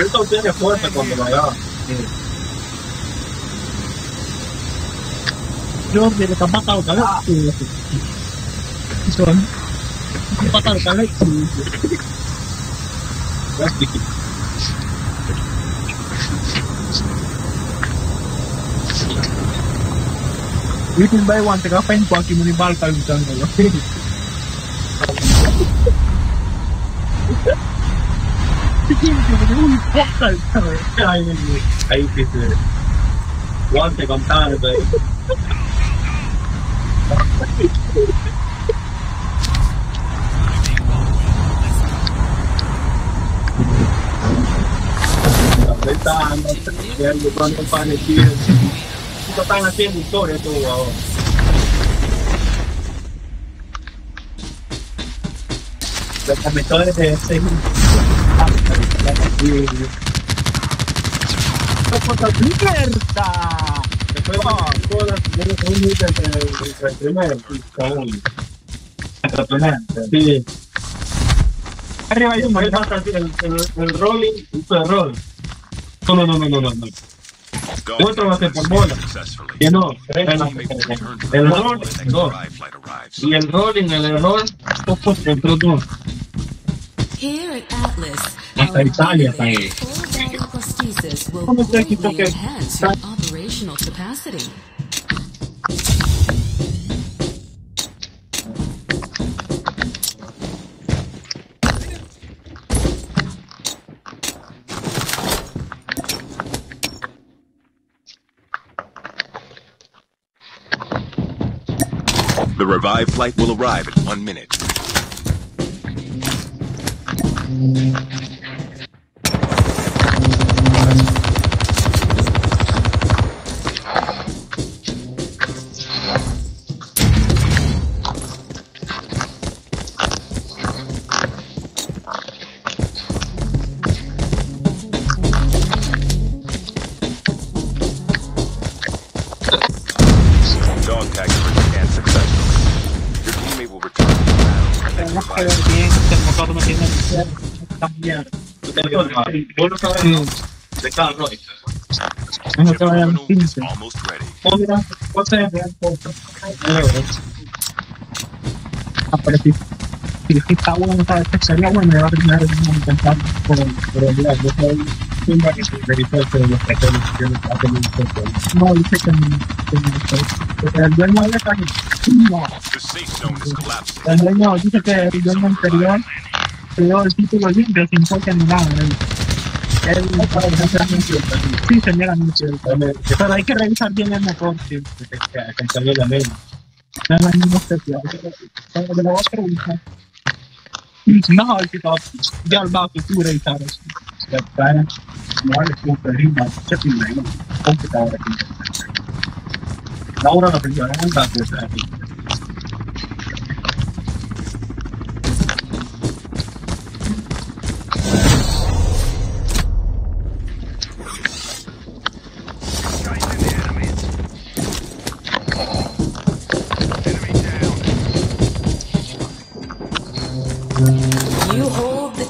Esto tiene fuerza cuando lo haga. Yo me lo matado cada vez. Son. Matado cada vez. Ini pun baik wanita apa yang kuaki menimbal kalau misalnya. I hate it. One thing I'm tired of it. ¡La puta libertad! Después entre el primero y segundo. Entre el primero, sí. Arriba hay un momento el rolling y todo el roll. No. Otro va a ser por bola. Que no, el roll, dos. Y el rolling, el roll, otro dos. Hasta Italia está ahí. ¿Cómo está aquí? Porque está... The revived flight will arrive in 1 minute. De cada roll. No te vayan a pinche. Mira, cosa de ver por. Aparece. Si está bueno, está especial, bueno, me va a terminar intentar por el lado. Yo soy un barrio de rifle de los pequeños que hacen un poco. No dice que no. El dueño de la calle. No. El dueño dice que el dueño anterior creó el título libre sin cualquier nada. No para sí, señora, no cierto. Pero hay que revisar bien el motor, sí, que salió la ley. No es la misma especial. Pero me lo voy a preguntar. No, ya el bajo tú revisar eso. La cara, no le puedo rima, se tiene ahí. Computadora aquí. Laura la primera ronda de esa aquí.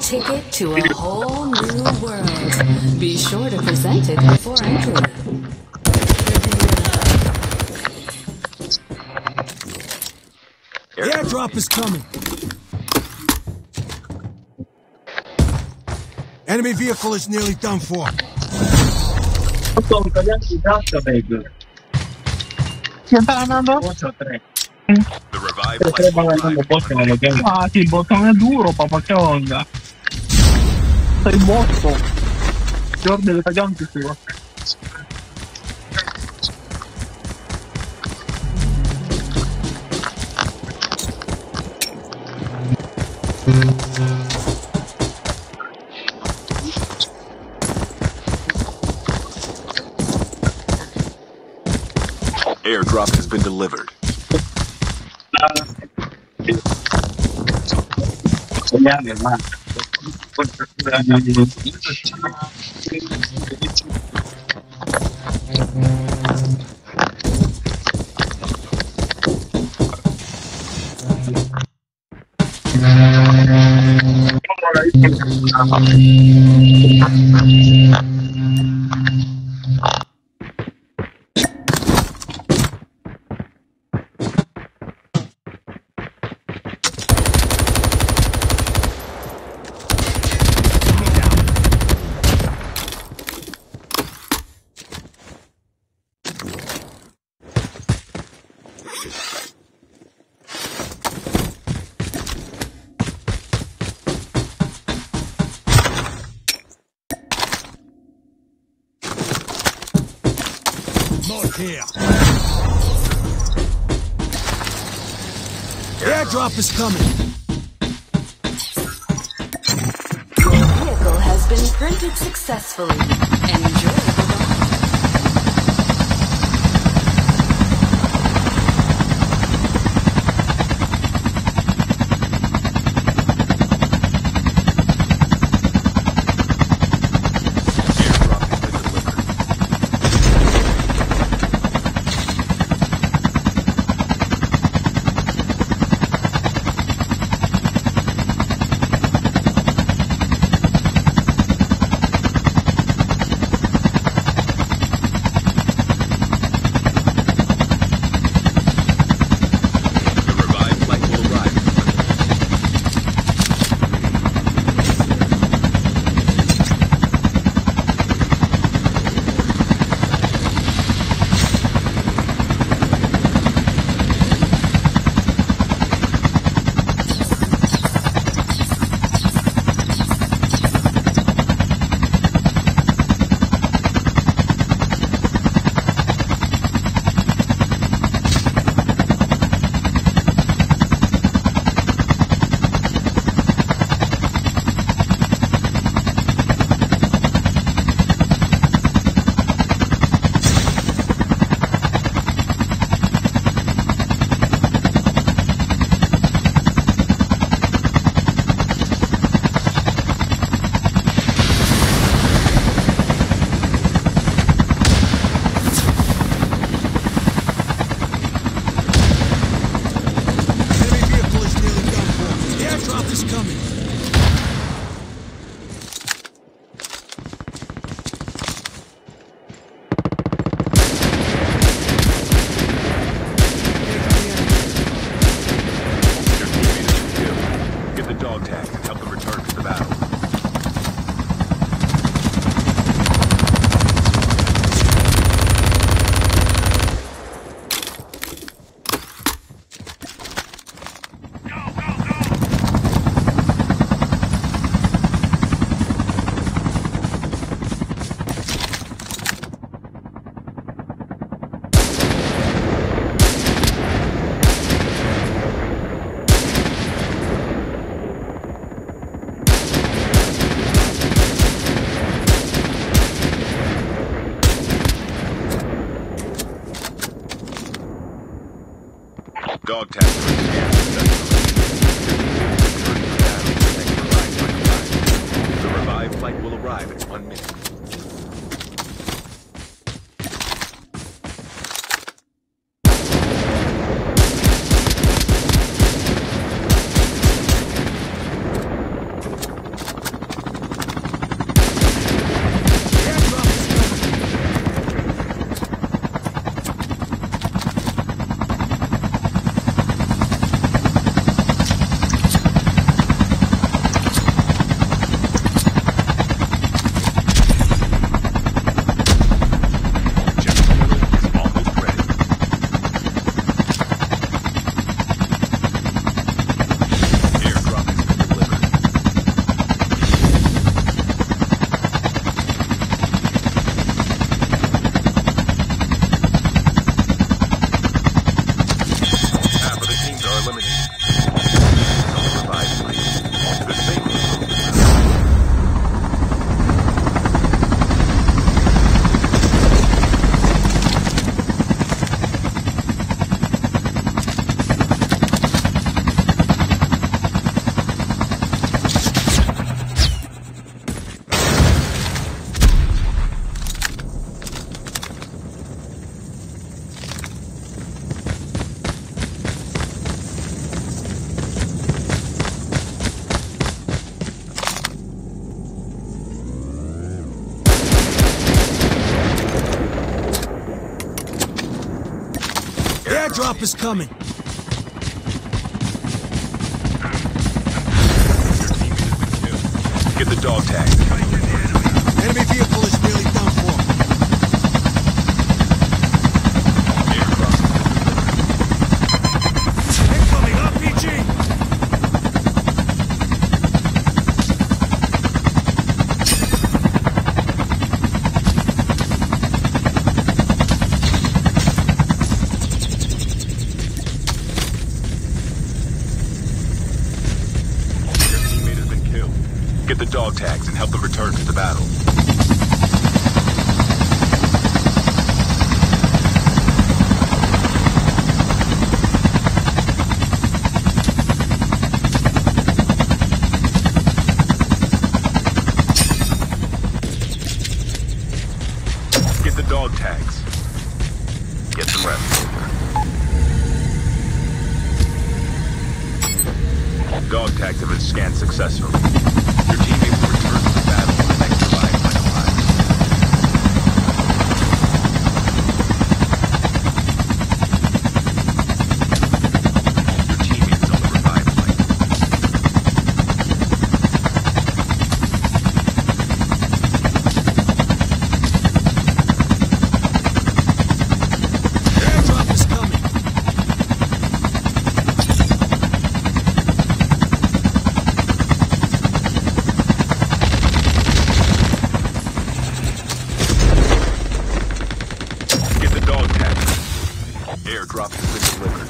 Ticket to a whole new world. Be sure to present it before entry. The airdrop is coming. Enemy vehicle is nearly done for. The revived flight. Ah, sì, il bottone è duro, papà, che onda. Sei bozzo. Giorgio le taglianti si va. Airdrop has been delivered. Here. Airdrop is coming. Your vehicle has been printed successfully. Enjoy. Dog task. The revived flight will arrive in 1 minute. Airdrop is coming. Get the dog tag. Enemy vehicle is nearly done for. Incoming RPG. Your teammate has been killed. Get the dog tags and help them return to the battle. Dog tags. Get some rest. Dog tags have been scanned successfully. Your teammate will return to the battle in the next revive flight. Your teammate is on the revive flight. Airdrop has been delivered.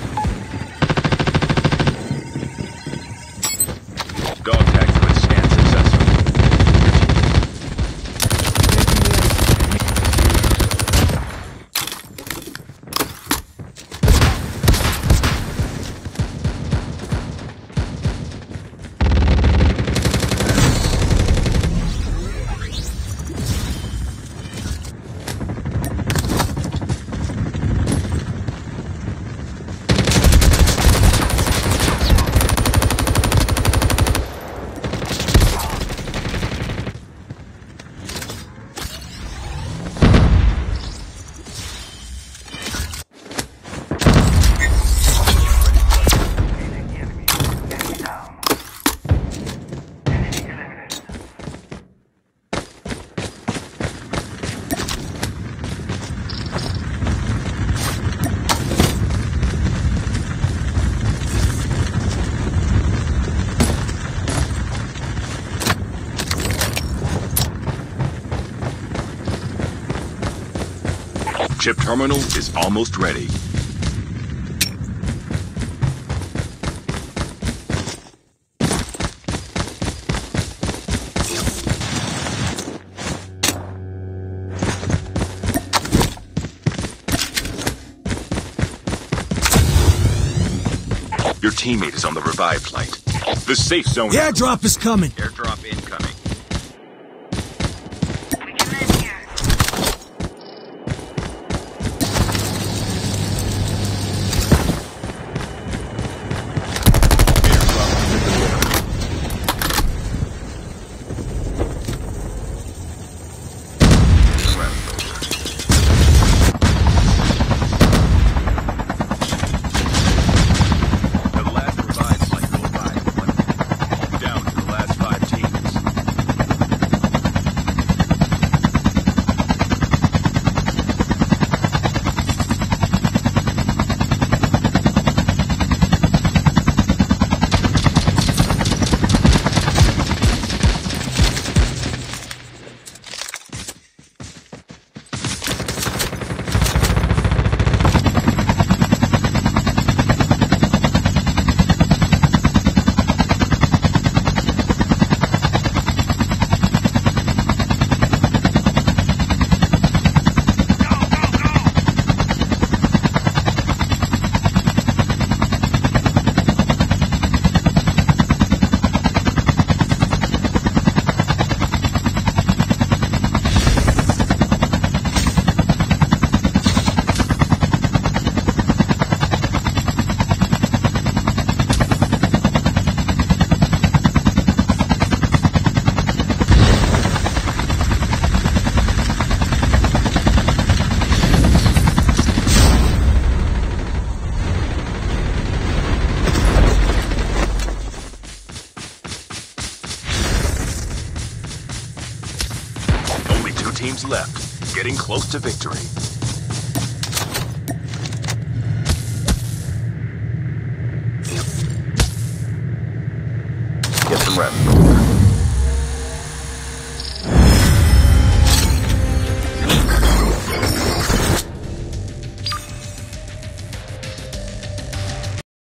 Dog tags have been scanned successfully. Chip terminal is almost ready. Your teammate is on the revive flight. The safe zone. The airdrop is coming. Airdrop incoming. Down to the last 5 left, getting close to victory. Get some rest.